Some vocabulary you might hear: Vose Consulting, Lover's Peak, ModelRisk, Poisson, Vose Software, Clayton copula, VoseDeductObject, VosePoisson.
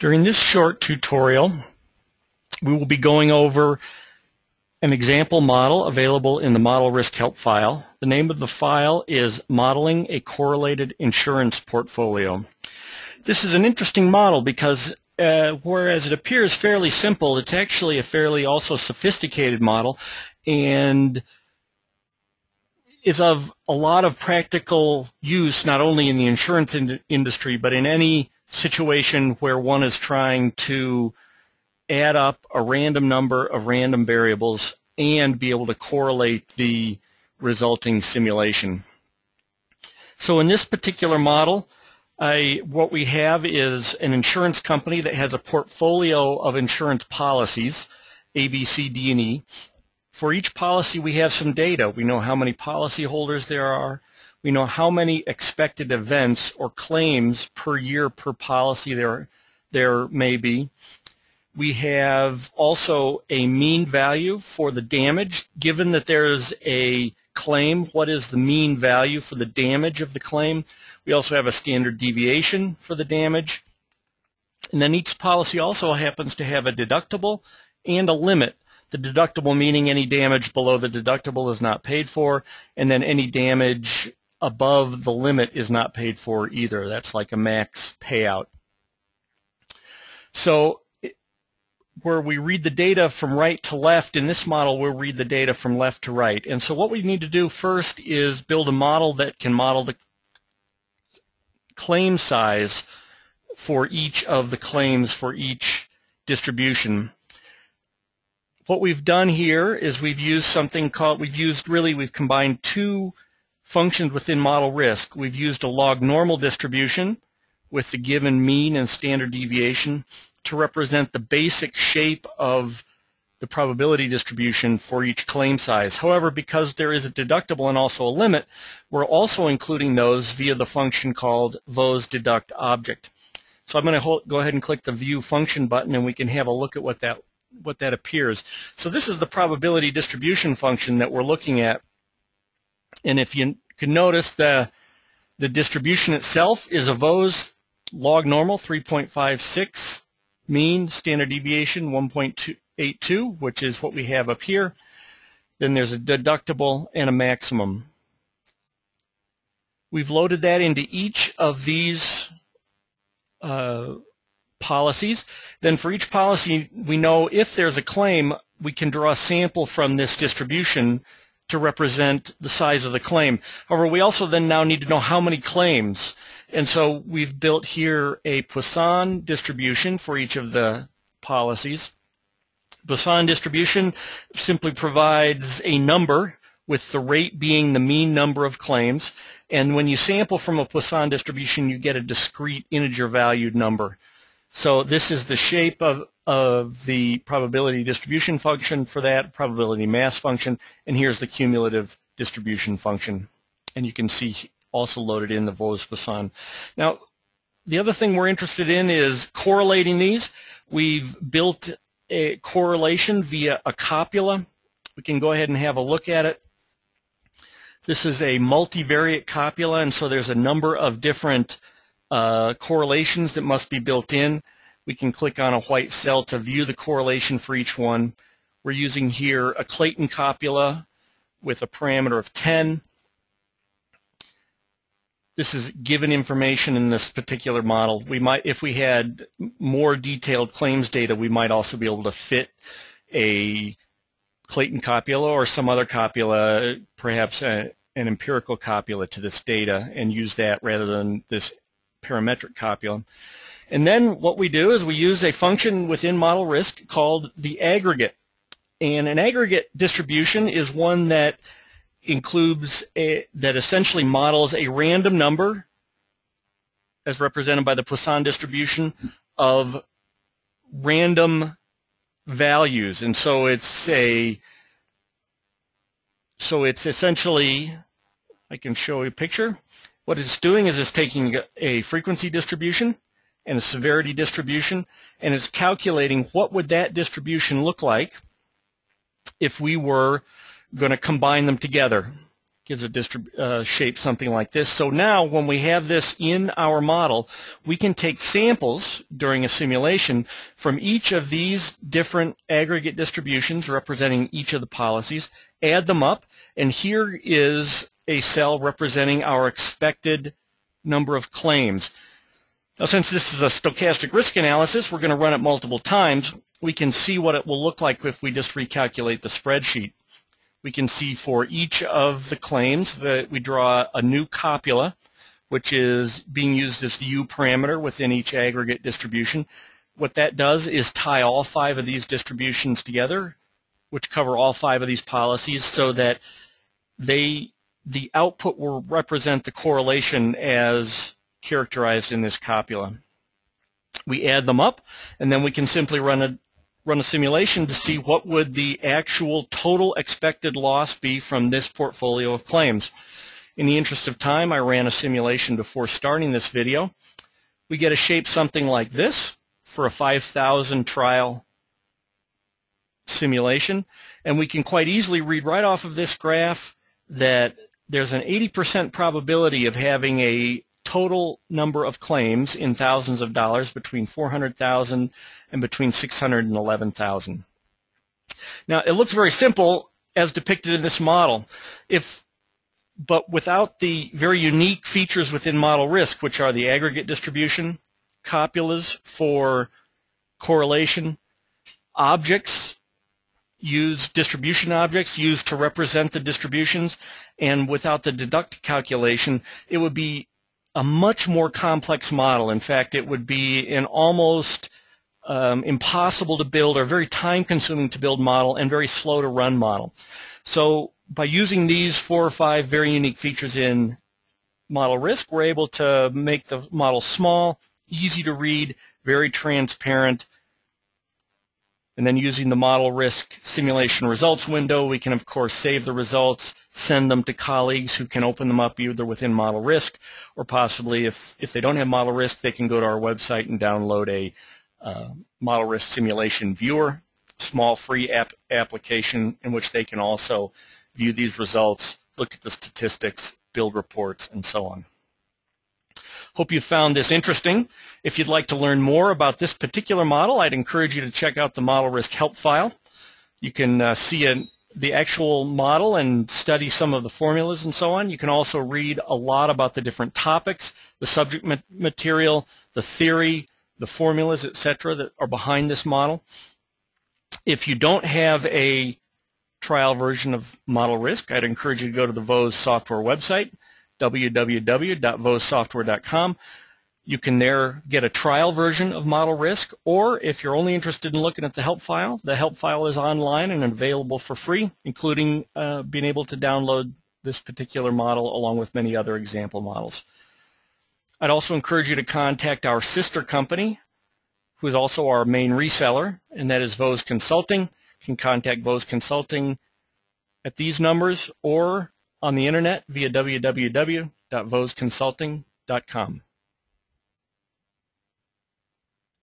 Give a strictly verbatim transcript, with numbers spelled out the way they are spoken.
During this short tutorial, we will be going over an example model available in the ModelRisk help file. The name of the file is Modeling a Correlated Insurance Portfolio. This is an interesting model because uh, whereas it appears fairly simple, it's actually a fairly also sophisticated model and is of a lot of practical use, not only in the insurance in- industry, but in any situation where one is trying to add up a random number of random variables and be able to correlate the resulting simulation. So in this particular model, I, what we have is an insurance company that has a portfolio of insurance policies, A, B, C, D, and E. For each policy, we have some data. We know how many policyholders there are. We know how many expected events or claims per year per policy there, there may be. We have also a mean value for the damage. Given that there is a claim, what is the mean value for the damage of the claim? We also have a standard deviation for the damage. And then each policy also happens to have a deductible and a limit. The deductible meaning any damage below the deductible is not paid for, and then any damage above the limit is not paid for either. That's like a max payout. So where we read the data from right to left, in this model we'll read the data from left to right. And so what we need to do first is build a model that can model the claim size for each of the claims for each distribution. What we've done here is we've used something called, we've used really, we've combined two functions within ModelRisk. We've used a log normal distribution with the given mean and standard deviation to represent the basic shape of the probability distribution for each claim size. However, because there is a deductible and also a limit, we're also including those via the function called VoseDeductObject. So I'm going to go ahead and click the View Function button, and we can have a look at what that what that appears. So this is the probability distribution function that we're looking at. And if you can notice, the, the distribution itself is a Vose log normal, three point five six, mean standard deviation, one point eight two, which is what we have up here. Then there's a deductible and a maximum. We've loaded that into each of these uh, policies. Then for each policy, we know if there's a claim, we can draw a sample from this distribution to represent the size of the claim. However, we also then now need to know how many claims. And so we've built here a Poisson distribution for each of the policies. Poisson distribution simply provides a number, with the rate being the mean number of claims. And when you sample from a Poisson distribution, you get a discrete integer valued number. So this is the shape of, of the probability distribution function for that, probability mass function, and here's the cumulative distribution function. And you can see also loaded in the VosePoisson. Now, the other thing we're interested in is correlating these. We've built a correlation via a copula. We can go ahead and have a look at it. This is a multivariate copula, and so there's a number of different Uh, correlations that must be built in. We can click on a white cell to view the correlation for each one. We're using here a Clayton copula with a parameter of ten. This is given information in this particular model. We might, if we had more detailed claims data, we might also be able to fit a Clayton copula or some other copula, perhaps a, an empirical copula to this data, and use that rather than this parametric copula. And then what we do is we use a function within ModelRisk called the aggregate. And an aggregate distribution is one that includes a, that essentially models a random number as represented by the Poisson distribution of random values. And so it's a so it's essentially, I can show you a picture. What it's doing is it's taking a frequency distribution and a severity distribution, and it's calculating what would that distribution look like if we were going to combine them together. gives a distrib uh, shape something like this. So now when we have this in our model, we can take samples during a simulation from each of these different aggregate distributions representing each of the policies, add them up, and here is a cell representing our expected number of claims. Now, since this is a stochastic risk analysis, we're going to run it multiple times. We can see what it will look like if we just recalculate the spreadsheet. We can see for each of the claims that we draw a new copula, which is being used as the U parameter within each aggregate distribution. What that does is tie all five of these distributions together, which cover all five of these policies, so that they, the output will represent the correlation as characterized in this copula. We add them up, and then we can simply run a run a simulation to see what would the actual total expected loss be from this portfolio of claims. In the interest of time, I ran a simulation before starting this video. We get a shape something like this for a five thousand trial simulation, and we can quite easily read right off of this graph that there's an eighty percent probability of having a total number of claims in thousands of dollars between four hundred thousand and between six hundred eleven thousand. Now, it looks very simple as depicted in this model, if, but without the very unique features within ModelRisk, which are the aggregate distribution, copulas for correlation, objects, use distribution objects used to represent the distributions, and without the deduct calculation, it would be a much more complex model. In fact, it would be an almost um, impossible to build, or very time-consuming to build model, and very slow to run model. So by using these four or five very unique features in ModelRisk, we're able to make the model small, easy to read, very transparent, and then using the ModelRisk simulation results window, we can of course save the results, send them to colleagues who can open them up either within ModelRisk, or possibly if, if they don't have ModelRisk, they can go to our website and download a uh, ModelRisk simulation viewer, small free app application in which they can also view these results, look at the statistics, build reports, and so on. Hope you found this interesting. If you'd like to learn more about this particular model, I'd encourage you to check out the ModelRisk help file. You can uh, see an the actual model and study some of the formulas and so on. You can also read a lot about the different topics, the subject material, the theory, the formulas, et cetera that are behind this model. If you don't have a trial version of ModelRisk, I'd encourage you to go to the Vose software website, w w w dot vose software dot com. You can there get a trial version of ModelRisk, or if you're only interested in looking at the help file, the help file is online and available for free, including uh, being able to download this particular model along with many other example models. I'd also encourage you to contact our sister company, who is also our main reseller, and that is Vose Consulting. You can contact Vose Consulting at these numbers or on the internet via w w w dot vose consulting dot com.